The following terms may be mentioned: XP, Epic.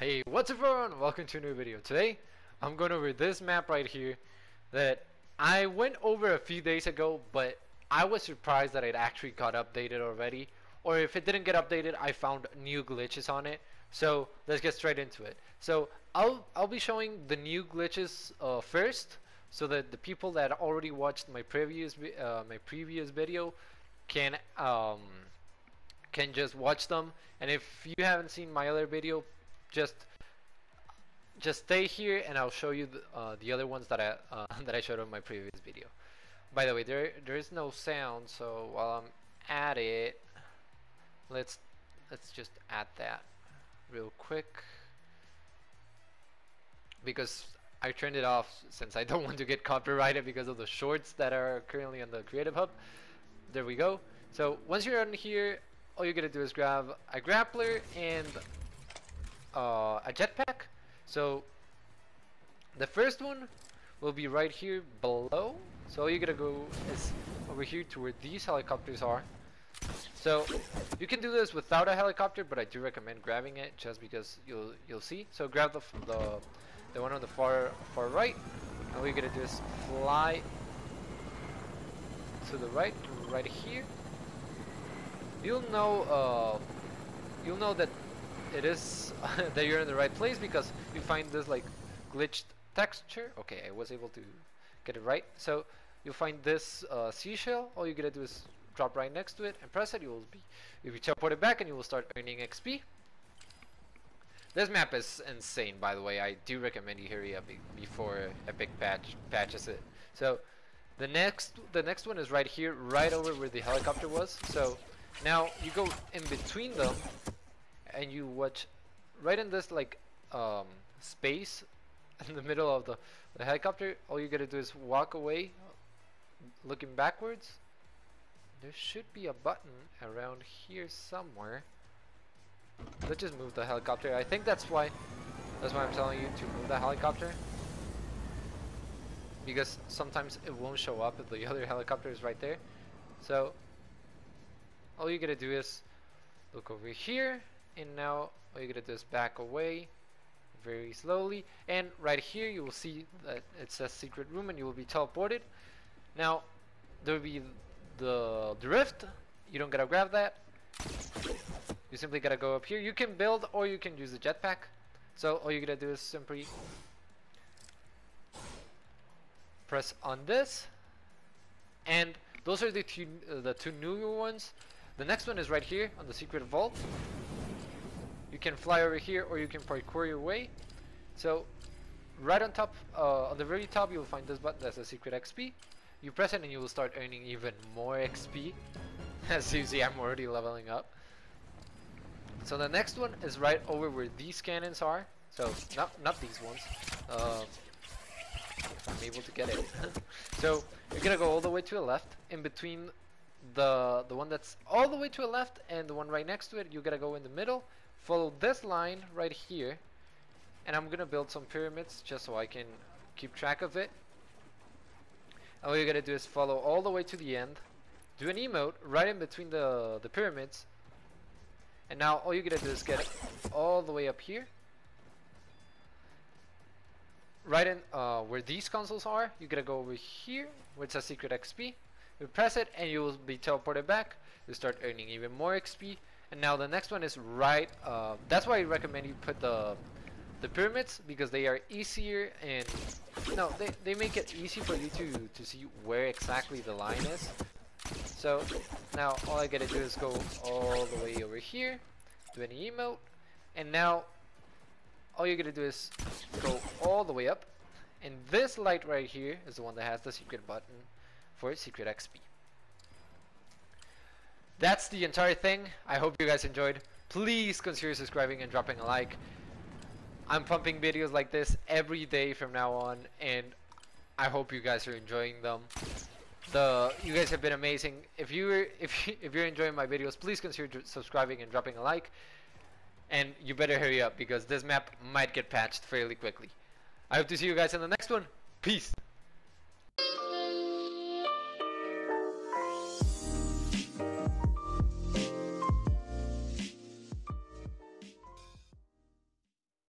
Hey, what's up everyone? Welcome to a new video. Today, I'm going over this map right here that I went over a few days ago, but I was surprised that it actually got updated already. Or if it didn't get updated, I found new glitches on it. So let's get straight into it. So I'll be showing the new glitches first, so that the people that already watched my previous video can just watch them. And if you haven't seen my other video, just stay here and I'll show you the other ones that I showed in my previous video. By the way, there is no sound, so while I'm at it, let's just add that real quick, because I turned it off since I don't want to get copyrighted because of the shorts that are currently on the Creative Hub. There we go. So once you're on here, all you're gonna do is grab a grappler and a jetpack. So the first one will be right here below, so all you gotta go is over here to where these helicopters are. So you can do this without a helicopter, but I do recommend grabbing it just because you'll see. So grab the one on the far right, and all you're gonna do is fly to the right here. You'll know that it is that you're in the right place because you find this like glitched texture. Okay, I was able to get it right. So you'll find this seashell. All you gotta do is drop right next to it and press it. You'll be teleported back and you will start earning XP. This map is insane, by the way. I do recommend you hurry up before Epic patches it. So the next one is right here, right over where the helicopter was. So now you go in between them, and you watch right in this like space in the middle of the helicopter. All you gotta do is walk away looking backwards. There should be a button around here somewhere. Let's just move the helicopter. I think that's why I'm telling you to move the helicopter, because sometimes it won't show up if the other helicopter is right there. So all you gotta do is look over here, and now all you gotta do is back away very slowly, and right here you will see that it says secret room and you will be teleported. Now there will be the drift. You don't gotta grab that, you simply gotta go up here. You can build or you can use the jetpack. So all you gotta do is simply press on this, and those are the two new ones. The next one is right here on the secret vault. You can fly over here or you can parkour your way. So right on top, on the very top, you'll find this button that's a secret XP. You press it and you will start earning even more XP. As you see, I'm already leveling up. So the next one is right over where these cannons are. So not these ones, if I'm able to get it. So you're gonna go all the way to the left, in between the one that's all the way to the left and the one right next to it. You gotta go in the middle, follow this line right here, and I'm gonna build some pyramids just so I can keep track of it. All you gotta do is follow all the way to the end, do an emote right in between the pyramids, and now all you gotta do is get all the way up here, right in where these consoles are. You gotta go over here where it's a secret XP. You press it and you will be teleported back. You start earning even more XP. And now the next one is right, that's why I recommend you put the pyramids, because they are easier, and no, they make it easy for you to see where exactly the line is. So now all I gotta do is go all the way over here, do an emote, and now all you gotta do is go all the way up, and this light right here is the one that has the secret button for secret XP. That's the entire thing. I hope you guys enjoyed. Please consider subscribing and dropping a like. I'm pumping videos like this every day from now on, and I hope you guys are enjoying them. You guys have been amazing. If you're enjoying my videos, please consider subscribing and dropping a like. And you better hurry up because this map might get patched fairly quickly. I hope to see you guys in the next one. Peace.